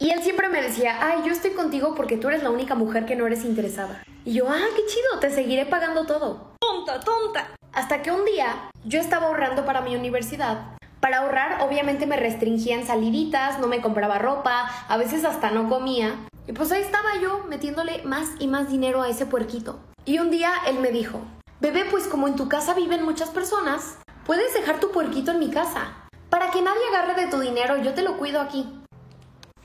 Y él siempre me decía, ay, yo estoy contigo porque tú eres la única mujer que no eres interesada. Y yo, ah, qué chido, te seguiré pagando todo. Tonta, tonta. Hasta que un día yo estaba ahorrando para mi universidad. Para ahorrar, obviamente me restringía en saliditas, no me compraba ropa, a veces hasta no comía. Y pues ahí estaba yo metiéndole más y más dinero a ese puerquito. Y un día él me dijo, bebé, pues como en tu casa viven muchas personas, puedes dejar tu puerquito en mi casa. Para que nadie agarre de tu dinero, yo te lo cuido aquí.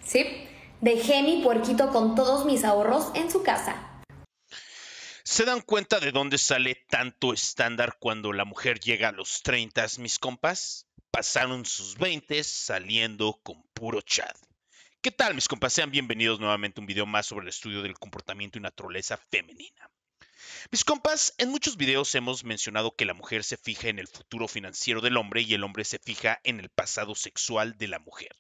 Sí, dejé mi puerquito con todos mis ahorros en su casa. ¿Se dan cuenta de dónde sale tanto estándar cuando la mujer llega a los 30, mis compas? Pasaron sus 20 saliendo con puro chat. ¿Qué tal, mis compas? Sean bienvenidos nuevamente a un video más sobre el estudio del comportamiento y naturaleza femenina. Mis compas, en muchos videos hemos mencionado que la mujer se fija en el futuro financiero del hombre y el hombre se fija en el pasado sexual de la mujer.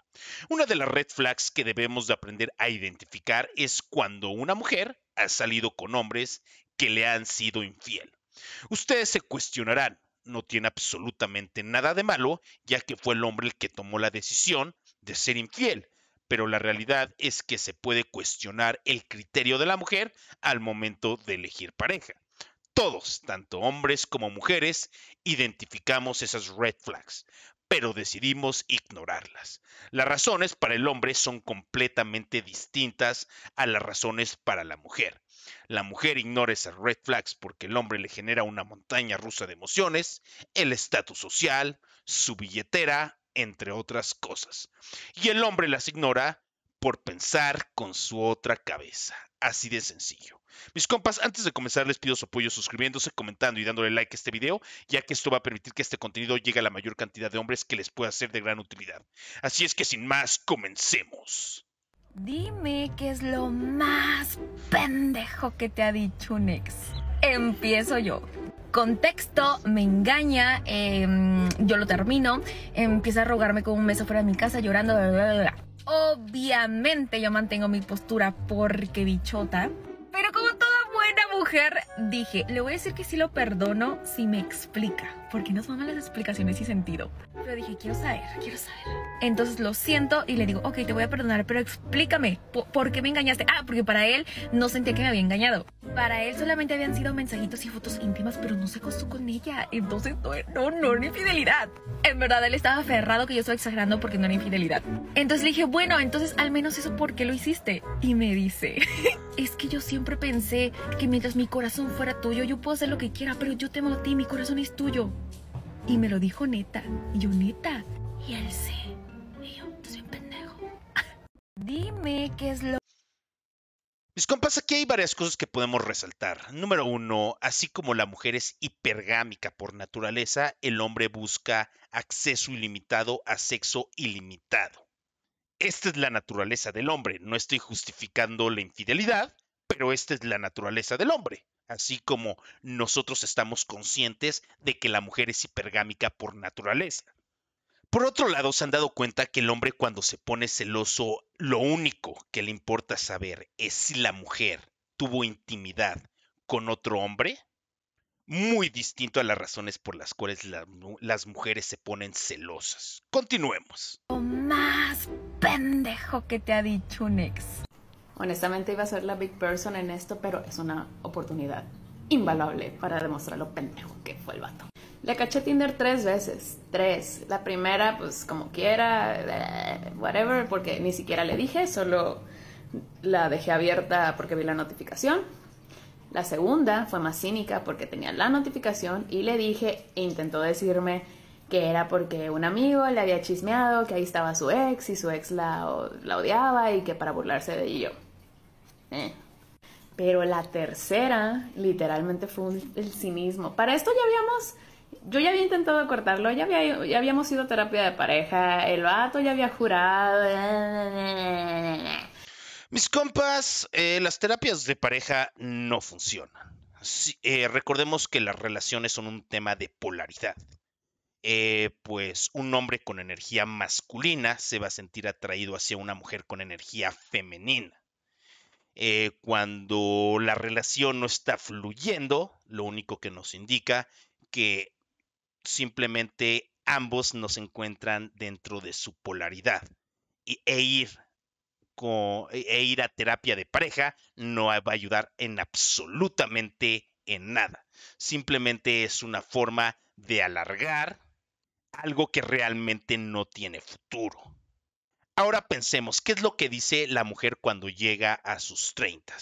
Una de las red flags que debemos de aprender a identificar es cuando una mujer ha salido con hombres que le han sido infiel. Ustedes se cuestionarán, no tiene absolutamente nada de malo, ya que fue el hombre el que tomó la decisión de ser infiel, pero la realidad es que se puede cuestionar el criterio de la mujer al momento de elegir pareja. Todos, tanto hombres como mujeres, identificamos esas red flags, pero decidimos ignorarlas. Las razones para el hombre son completamente distintas a las razones para la mujer. La mujer ignora esas red flags porque el hombre le genera una montaña rusa de emociones, el estatus social, su billetera, entre otras cosas. Y el hombre las ignora por pensar con su otra cabeza. Así de sencillo. Mis compas, antes de comenzar les pido su apoyo suscribiéndose, comentando y dándole like a este video, ya que esto va a permitir que este contenido llegue a la mayor cantidad de hombres que les pueda ser de gran utilidad. Así es que sin más, comencemos. Dime qué es lo más pendejo que te ha dicho un ex. Empiezo yo. Contexto, me engaña, yo lo termino, empieza a rogarme con un mes fuera de mi casa llorando, bla, bla, bla, bla. Obviamente yo mantengo mi postura porque bichota, pero como toda buena mujer dije, le voy a decir que sí lo perdono si me explica, porque no son malas explicaciones y sentido. Pero dije, quiero saber. Entonces lo siento y le digo, ok, te voy a perdonar, pero explícame, ¿por qué me engañaste? Ah, porque para él no sentía que me había engañado. Para él solamente habían sido mensajitos y fotos íntimas, pero no se acostó con ella. Entonces no era infidelidad. En verdad, él estaba aferrado que yo estoy exagerando porque no era infidelidad. Entonces le dije, bueno, entonces al menos eso, ¿por qué lo hiciste? Y me dice, es que yo siempre pensé que mientras mi corazón fuera tuyo, yo puedo hacer lo que quiera, pero yo te amo a ti, mi corazón es tuyo. Y me lo dijo neta. Y yo, neta. Y él sí. Y yo, soy un pendejo. Dime qué es lo... Mis compas, aquí hay varias cosas que podemos resaltar. Número uno, así como la mujer es hipergámica por naturaleza, el hombre busca acceso ilimitado a sexo ilimitado. Esta es la naturaleza del hombre. No estoy justificando la infidelidad, pero esta es la naturaleza del hombre. Así como nosotros estamos conscientes de que la mujer es hipergámica por naturaleza. Por otro lado, se han dado cuenta que el hombre cuando se pone celoso, lo único que le importa saber es si la mujer tuvo intimidad con otro hombre, muy distinto a las razones por las cuales las mujeres se ponen celosas. Continuemos. Lo más pendejo que te ha dicho un ex. Honestamente iba a ser la big person en esto, pero es una oportunidad invaluable para demostrar lo pendejo que fue el vato. Le caché Tinder 3 veces. 3. La primera, pues como quiera, whatever, porque ni siquiera le dije, solo la dejé abierta porque vi la notificación. La segunda fue más cínica porque tenía la notificación y le dije e intentó decirme que era porque un amigo le había chismeado que ahí estaba su ex y su ex la odiaba y que para burlarse de ello. Pero la tercera literalmente fue el cinismo. Para esto yo ya había intentado cortarlo, ya habíamos ido a terapia de pareja, el vato ya había jurado. Mis compas, las terapias de pareja no funcionan. Sí, recordemos que las relaciones son un tema de polaridad. Pues un hombre con energía masculina se va a sentir atraído hacia una mujer con energía femenina. Cuando la relación no está fluyendo, lo único que nos indica que simplemente ambos nos encuentran dentro de su polaridad e ir e ir a terapia de pareja no va a ayudar en absolutamente en nada. Simplemente es una forma de alargar algo que realmente no tiene futuro. Ahora pensemos, ¿qué es lo que dice la mujer cuando llega a sus 30?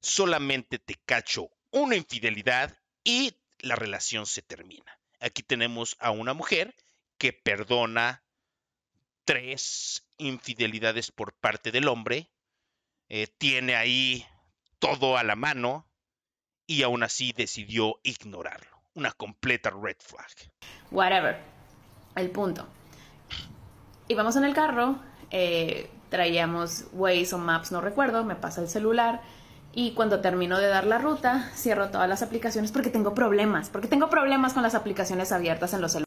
Solamente te cacho una infidelidad y la relación se termina. Aquí tenemos a una mujer que perdona 3 infidelidades por parte del hombre, tiene ahí todo a la mano y aún así decidió ignorarlo. Una completa red flag. Whatever. El punto. Íbamos en el carro, traíamos Waze o Maps, no recuerdo, me pasa el celular y cuando termino de dar la ruta, cierro todas las aplicaciones porque tengo problemas con las aplicaciones abiertas en los celulares.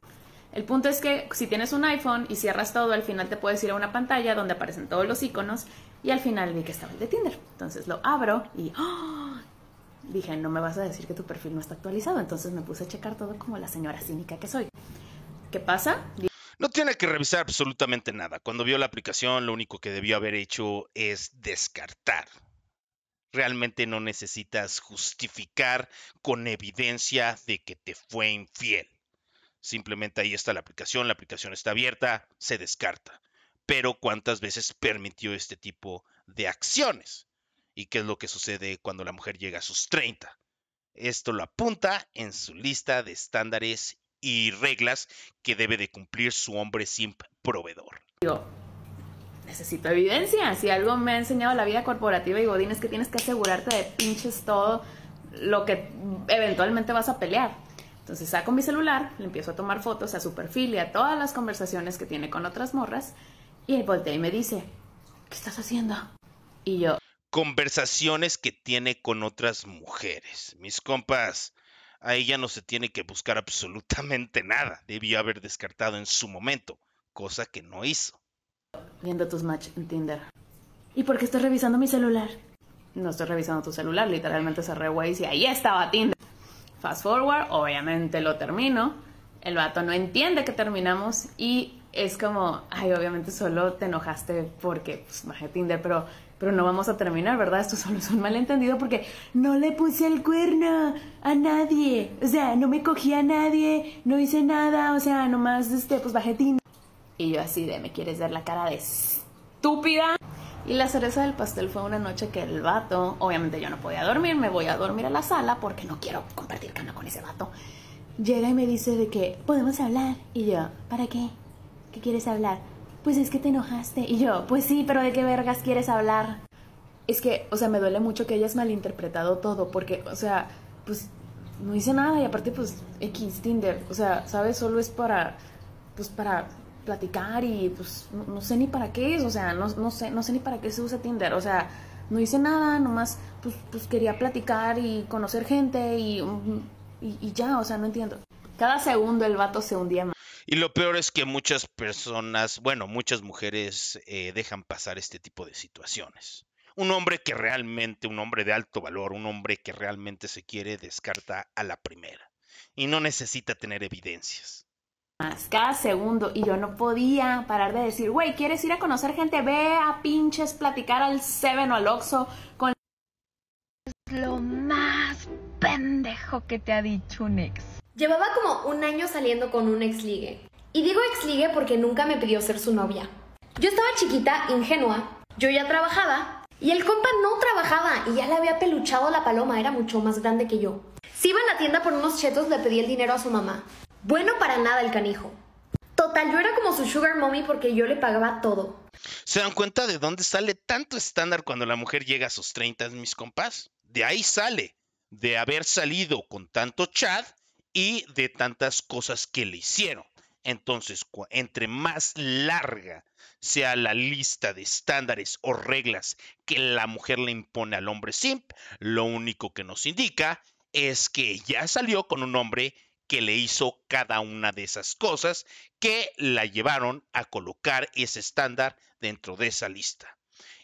El punto es que si tienes un iPhone y cierras todo, al final te puedes ir a una pantalla donde aparecen todos los iconos y al final vi que estaba el de Tinder. Entonces lo abro y ¡oh! Dije, no me vas a decir que tu perfil no está actualizado. Entonces me puse a checar todo como la señora cínica que soy. ¿Qué pasa? No tiene que revisar absolutamente nada. Cuando vio la aplicación, lo único que debió haber hecho es descartar. Realmente no necesitas justificar con evidencia de que te fue infiel. Simplemente ahí está la aplicación está abierta, se descarta. Pero ¿cuántas veces permitió este tipo de acciones? ¿Y qué es lo que sucede cuando la mujer llega a sus 30? Esto lo apunta en su lista de estándares y reglas que debe de cumplir su hombre simp proveedor. Digo, necesito evidencia. Si algo me ha enseñado la vida corporativa y Godín es que tienes que asegurarte de pinches todo lo que eventualmente vas a pelear. Entonces saco mi celular, le empiezo a tomar fotos a su perfil y a todas las conversaciones que tiene con otras morras y él voltea y me dice, ¿qué estás haciendo? Y yo... Conversaciones que tiene con otras mujeres. Mis compas, ahí ya no se tiene que buscar absolutamente nada. Debió haber descartado en su momento, cosa que no hizo. Viendo tus match en Tinder. ¿Y por qué estás revisando mi celular? No estoy revisando tu celular, literalmente cerré Waze y ahí estaba Tinder. Fast forward, obviamente lo termino, el vato no entiende que terminamos y es como, ay, obviamente solo te enojaste porque pues, bajé Tinder, pero no vamos a terminar, ¿verdad? Esto solo es un malentendido porque no le puse el cuerno a nadie, o sea, no me cogí a nadie, no hice nada, o sea, nomás, pues bajé Tinder. Y yo así de, ¿me quieres ver la cara de estúpida? Y la cereza del pastel fue una noche que el vato, obviamente yo no podía dormir, me voy a dormir a la sala porque no quiero compartir cama con ese vato. Llega y me dice de que podemos hablar. Y yo, ¿para qué? ¿Qué quieres hablar? Pues es que te enojaste. Y yo, pues sí, pero ¿de qué vergas quieres hablar? Es que, o sea, me duele mucho que hayas malinterpretado todo porque, o sea, pues no hice nada y aparte pues X, Tinder, o sea, ¿sabes? Solo es para, pues para... platicar y pues no sé ni para qué es, o sea, no sé ni para qué se usa Tinder, o sea, no hice nada, nomás pues quería platicar y conocer gente y ya, o sea, no entiendo. Cada segundo el vato se hundía más. Y lo peor es que muchas personas, bueno, muchas mujeres dejan pasar este tipo de situaciones. Un hombre que realmente, un hombre de alto valor, un hombre que realmente se quiere, descarta a la primera y no necesita tener evidencias. Cada segundo y yo no podía parar de decir, güey, ¿quieres ir a conocer gente? Ve a pinches platicar al Seven o al Oxxo con... Es lo más pendejo que te ha dicho un ex. Llevaba como un año saliendo con un ex ligue. Y digo ex ligue porque nunca me pidió ser su novia. Yo estaba chiquita, ingenua, yo ya trabajaba y el compa no trabajaba y ya le había peluchado la paloma, era mucho más grande que yo. Si iba a la tienda por unos chetos le pedí el dinero a su mamá. Bueno para nada el canijo. Total, yo era como su sugar mommy porque yo le pagaba todo. ¿Se dan cuenta de dónde sale tanto estándar cuando la mujer llega a sus 30, mis compás? De ahí sale, de haber salido con tanto chat y de tantas cosas que le hicieron. Entonces, entre más larga sea la lista de estándares o reglas que la mujer le impone al hombre simp, lo único que nos indica es que ya salió con un hombre que le hizo cada una de esas cosas que la llevaron a colocar ese estándar dentro de esa lista.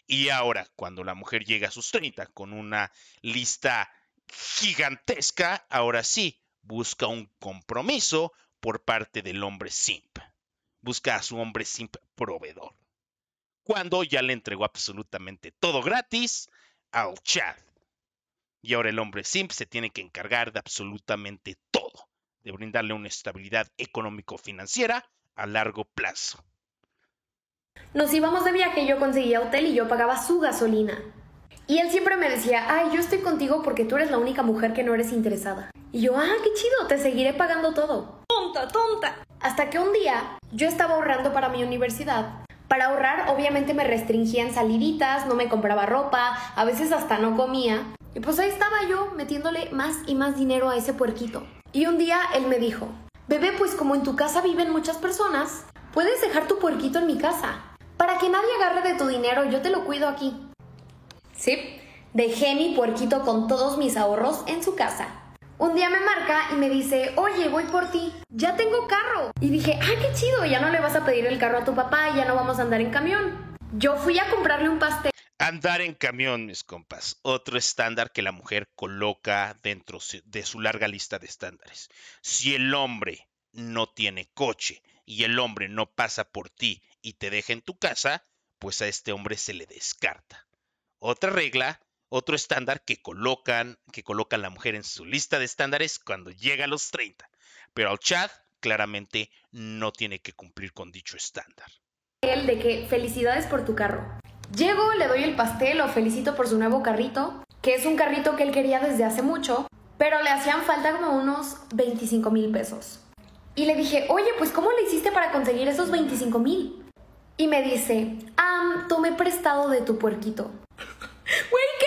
Y ahora, cuando la mujer llega a sus 30 con una lista gigantesca, ahora sí, busca un compromiso por parte del hombre simp. Busca a su hombre simp proveedor. cuando ya le entregó absolutamente todo gratis al Chad. Y ahora el hombre simp se tiene que encargar de absolutamente todo, de brindarle una estabilidad económico-financiera a largo plazo. Nos íbamos de viaje, yo conseguía hotel y yo pagaba su gasolina. Y él siempre me decía, ay, yo estoy contigo porque tú eres la única mujer que no eres interesada. Y yo, ah, qué chido, te seguiré pagando todo. Tonta, tonta. Hasta que un día yo estaba ahorrando para mi universidad. Para ahorrar, obviamente me restringían saliditas, no me compraba ropa, a veces hasta no comía. Y pues ahí estaba yo metiéndole más y más dinero a ese puerquito. Y un día él me dijo, bebé, pues como en tu casa viven muchas personas, puedes dejar tu puerquito en mi casa. Para que nadie agarre de tu dinero, yo te lo cuido aquí. Sí, dejé mi puerquito con todos mis ahorros en su casa. Un día me marca y me dice, oye, voy por ti, ya tengo carro. Y dije, ah, qué chido, ya no le vas a pedir el carro a tu papá, ya no vamos a andar en camión. Yo fui a comprarle un pastel. Andar en camión, mis compas, otro estándar que la mujer coloca dentro de su larga lista de estándares. Si el hombre no tiene coche y el hombre no pasa por ti y te deja en tu casa, pues a este hombre se le descarta. Otra regla. Otro estándar que colocan la mujer en su lista de estándares cuando llega a los 30. Pero al Chad claramente no tiene que cumplir con dicho estándar. El de que felicidades por tu carro. Llego, le doy el pastel, lo felicito por su nuevo carrito, que es un carrito que él quería desde hace mucho, pero le hacían falta como unos 25,000 pesos. Y le dije, oye, pues ¿cómo le hiciste para conseguir esos 25,000? Y me dice, tomé prestado de tu puerquito. Güey, ¿qué?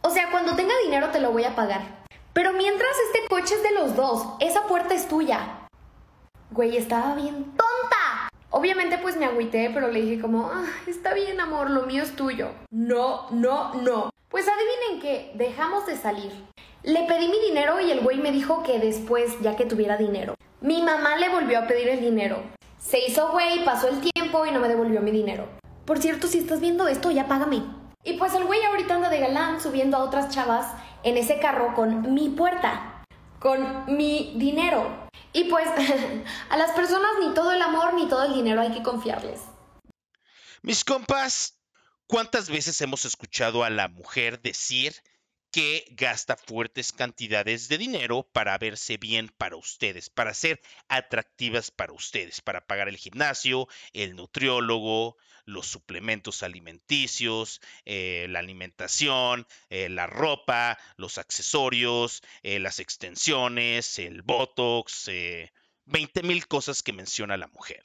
O sea, cuando tenga dinero te lo voy a pagar. Pero mientras este coche es de los dos, esa puerta es tuya. Güey, estaba bien tonta. Obviamente pues me agüité, pero le dije como, ah, está bien amor, lo mío es tuyo. No, no, no. Pues adivinen qué, dejamos de salir. Le pedí mi dinero y el güey me dijo que después, ya que tuviera dinero. Mi mamá le volvió a pedir el dinero. Se hizo güey, pasó el tiempo y no me devolvió mi dinero. Por cierto, si estás viendo esto, ya págame. Y pues el güey ahorita anda de galán subiendo a otras chavas en ese carro con mi puerta, con mi dinero. Y pues a las personas ni todo el amor ni todo el dinero hay que confiarles. Mis compas, ¿cuántas veces hemos escuchado a la mujer decir que gasta fuertes cantidades de dinero para verse bien para ustedes, para ser atractivas para ustedes, para pagar el gimnasio, el nutriólogo, los suplementos alimenticios, la alimentación, la ropa, los accesorios, las extensiones, el botox, 20,000 cosas que menciona la mujer?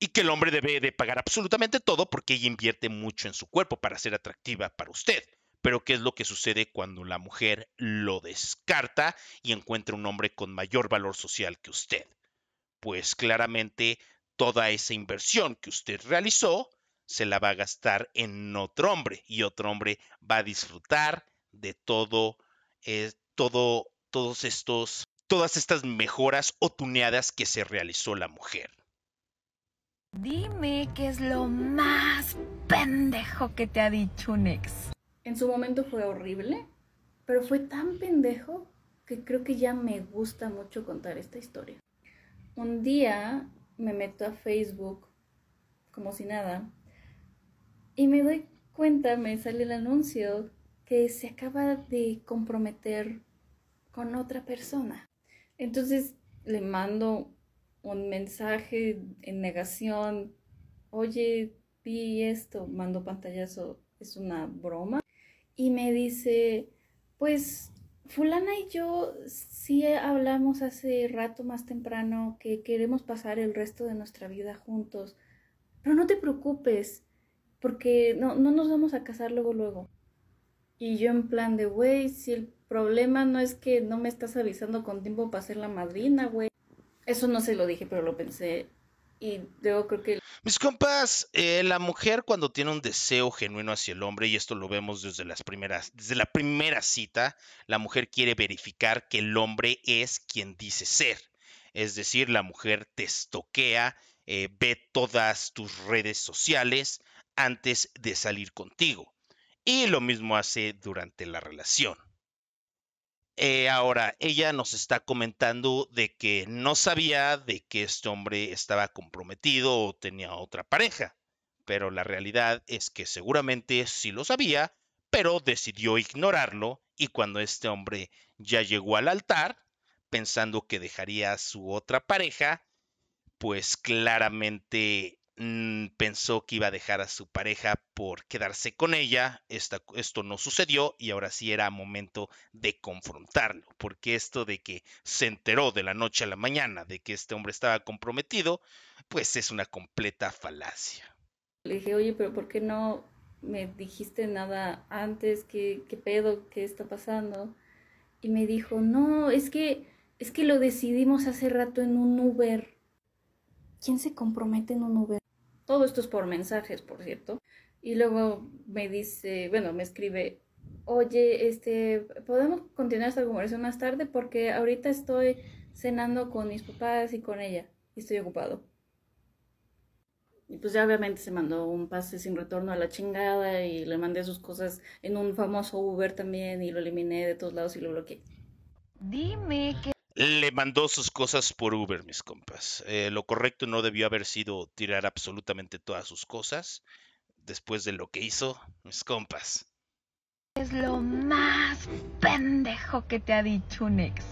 Y que el hombre debe de pagar absolutamente todo porque ella invierte mucho en su cuerpo para ser atractiva para usted. Pero ¿qué es lo que sucede cuando la mujer lo descarta y encuentra un hombre con mayor valor social que usted? Pues claramente toda esa inversión que usted realizó se la va a gastar en otro hombre y otro hombre va a disfrutar de todas estas mejoras o tuneadas que se realizó la mujer. Dime qué es lo más pendejo que te ha dicho un ex. En su momento fue horrible, pero fue tan pendejo que creo que ya me gusta mucho contar esta historia. Un día me meto a Facebook, como si nada, y me doy cuenta, me sale el anuncio que se acaba de comprometer con otra persona. Entonces le mando un mensaje en negación, oye, vi esto, mando pantallazo, es una broma. Y me dice, pues fulana y yo sí hablamos hace rato más temprano que queremos pasar el resto de nuestra vida juntos, pero no te preocupes porque no nos vamos a casar luego luego. Y yo en plan de, güey, si el problema no es que no me estás avisando con tiempo para ser la madrina, güey. Eso no se lo dije, pero lo pensé. Y luego creo que... Mis compas, la mujer cuando tiene un deseo genuino hacia el hombre, y esto lo vemos desde la primera cita, la mujer quiere verificar que el hombre es quien dice ser. Es decir, la mujer te estoquea, ve todas tus redes sociales antes de salir contigo. Y lo mismo hace durante la relación. Ahora, ella nos está comentando de que no sabía de que este hombre estaba comprometido o tenía otra pareja, pero la realidad es que seguramente sí lo sabía, pero decidió ignorarlo, y cuando este hombre ya llegó al altar, pensando que dejaría a su otra pareja, pues claramente pensó que iba a dejar a su pareja por quedarse con ella. Esto no sucedió, y ahora sí era momento de confrontarlo, porque esto de que se enteró de la noche a la mañana de que este hombre estaba comprometido, pues es una completa falacia. Le dije, oye, pero ¿por qué no me dijiste nada antes? ¿Qué pedo? ¿Qué está pasando? Y me dijo, no, es que lo decidimos hace rato en un Uber. ¿Quién se compromete en un Uber? Todo esto es por mensajes, por cierto. Y luego me dice, bueno, me escribe, oye, ¿podemos continuar esta conversación más tarde? Porque ahorita estoy cenando con mis papás y con ella, y estoy ocupado. Y pues ya obviamente se mandó un pase sin retorno a la chingada, y le mandé sus cosas en un famoso Uber también, y lo eliminé de todos lados y lo bloqueé. Dime que... Le mandó sus cosas por Uber, mis compas. Lo correcto no debió haber sido tirar absolutamente todas sus cosas después de lo que hizo, mis compas. Es lo más pendejo que te ha dicho un ex.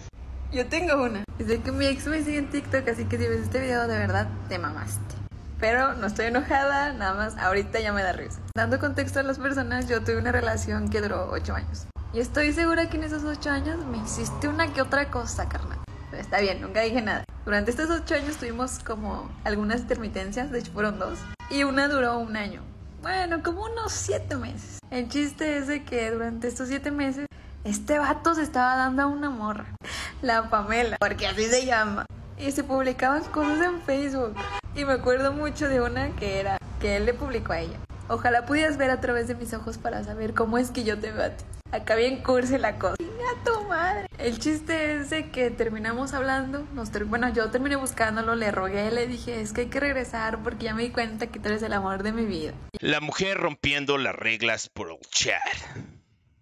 Yo tengo una. Desde que mi ex me sigue en TikTok, así que si ves este video, de verdad, te mamaste. Pero no estoy enojada, nada más ahorita ya me da risa. Dando contexto a las personas, yo tuve una relación que duró 8 años. Y estoy segura que en esos 8 años me hiciste una que otra cosa, carnal. Pero está bien, nunca dije nada. Durante estos 8 años tuvimos como algunas intermitencias, de hecho fueron 2. Y una duró un año. Bueno, como unos 7 meses. El chiste es de que durante estos 7 meses, este vato se estaba dando a una morra. La Pamela, porque así se llama. Y se publicaban cosas en Facebook. Y me acuerdo mucho de una que él le publicó a ella. Ojalá pudieras ver a través de mis ojos para saber cómo es que yo te veo a ti. Acá bien cursi la cosa. ¡A tu madre! El chiste es de que terminamos hablando. Bueno, yo terminé buscándolo, le rogué, le dije, es que hay que regresar porque ya me di cuenta que tú eres el amor de mi vida. La mujer rompiendo las reglas por un chat.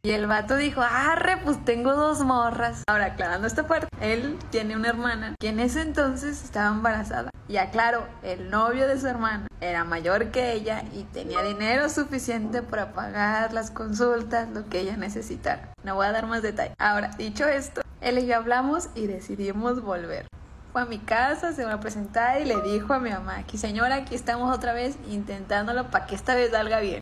Y el vato dijo, arre, pues tengo 2 morras. Ahora, aclarando esta parte, él tiene una hermana que en ese entonces estaba embarazada. Y aclaro, el novio de su hermana era mayor que ella y tenía dinero suficiente para pagar las consultas, lo que ella necesitara. No voy a dar más detalle. Ahora, dicho esto, él y yo hablamos y decidimos volver. Fue a mi casa, se me va a presentar y le dijo a mi mamá, aquí señora, aquí estamos otra vez intentándolo para que esta vez salga bien.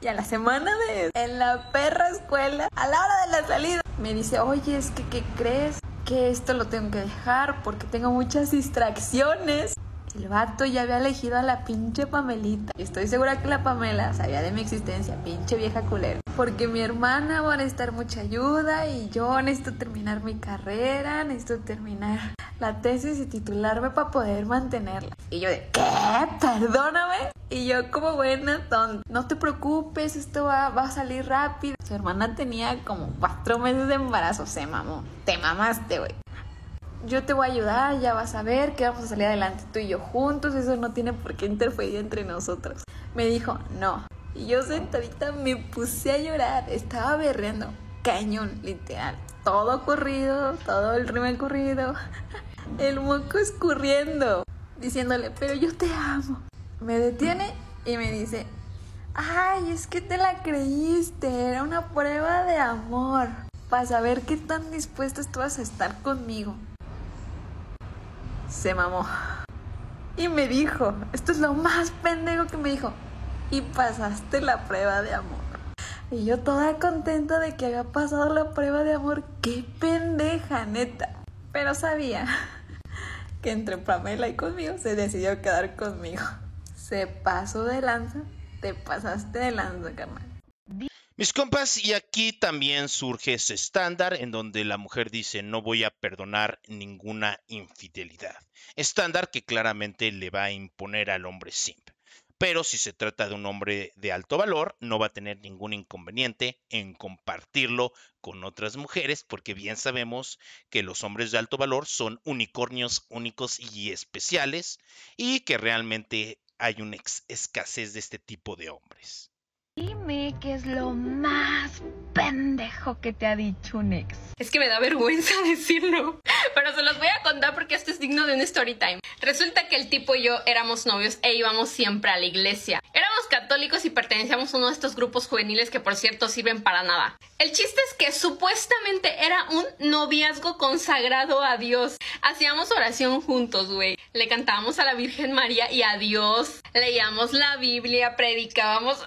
Y a la semana de eso, en la perra escuela, a la hora de la salida, me dice, oye, es que ¿qué crees? Que esto lo tengo que dejar porque tengo muchas distracciones. El vato ya había elegido a la pinche Pamelita. Estoy segura que la Pamela sabía de mi existencia, pinche vieja culera. Porque mi hermana va a necesitar mucha ayuda y yo necesito terminar mi carrera, necesito terminar la tesis y titularme para poder mantenerla. Y yo de, ¿qué? Perdóname. Y yo como buena tonta, no te preocupes, esto va a salir rápido. Su hermana tenía como 4 meses de embarazo, se mamó. Te mamaste, güey. Yo te voy a ayudar, ya vas a ver que vamos a salir adelante tú y yo juntos, eso no tiene por qué interferir entre nosotros. Me dijo, no. Y yo sentadita me puse a llorar, estaba berreando, cañón, literal. Todo corrido, todo el rímel corrido, el moco escurriendo, diciéndole, pero yo te amo. Me detiene y me dice, ay, es que te la creíste, era una prueba de amor, para saber qué tan dispuesta tú vas a estar conmigo. Se mamó. Y me dijo, esto es lo más pendejo que me dijo, y pasaste la prueba de amor. Y yo toda contenta de que haya pasado la prueba de amor, qué pendeja, neta. Pero sabía que entre Pamela y conmigo se decidió quedar conmigo. Se pasó de lanza, te pasaste de lanza, carnal. Mis compas, y aquí también surge ese estándar en donde la mujer dice no voy a perdonar ninguna infidelidad. Estándar que claramente le va a imponer al hombre simp. Pero si se trata de un hombre de alto valor, no va a tener ningún inconveniente en compartirlo con otras mujeres, porque bien sabemos que los hombres de alto valor son unicornios únicos y especiales, y que realmente hay una escasez de este tipo de hombres. Dime qué es lo más pendejo que te ha dicho un ex. Es que me da vergüenza decirlo, pero se los voy a contar porque esto es digno de un story time. Resulta que el tipo y yo éramos novios e íbamos siempre a la iglesia. Éramos católicos y pertenecíamos a uno de estos grupos juveniles que, por cierto, sirven para nada. El chiste es que supuestamente era un noviazgo consagrado a Dios. Hacíamos oración juntos, güey. Le cantábamos a la Virgen María y a Dios. Leíamos la Biblia, predicábamos.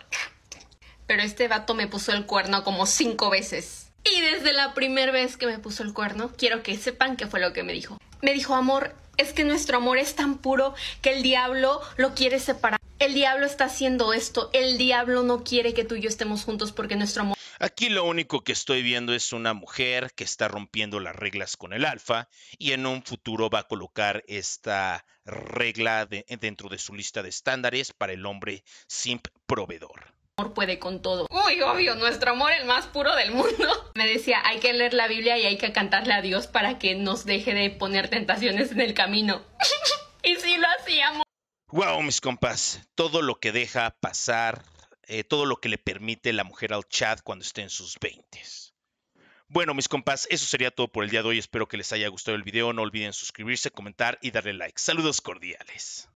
Pero este vato me puso el cuerno como 5 veces. Y desde la primera vez que me puso el cuerno, quiero que sepan qué fue lo que me dijo. Me dijo, amor, es que nuestro amor es tan puro que el diablo lo quiere separar. El diablo está haciendo esto. El diablo no quiere que tú y yo estemos juntos porque nuestro amor... Aquí lo único que estoy viendo es una mujer que está rompiendo las reglas con el alfa y en un futuro va a colocar esta regla dentro de su lista de estándares para el hombre simp proveedor. Amor puede con todo. Uy, obvio, nuestro amor el más puro del mundo. Me decía, hay que leer la Biblia y hay que cantarle a Dios para que nos deje de poner tentaciones en el camino. Y sí lo hacíamos. Wow, mis compas, todo lo que deja pasar, todo lo que le permite la mujer al chat cuando esté en sus 20s. Bueno, mis compas, eso sería todo por el día de hoy. Espero que les haya gustado el video. No olviden suscribirse, comentar y darle like. Saludos cordiales.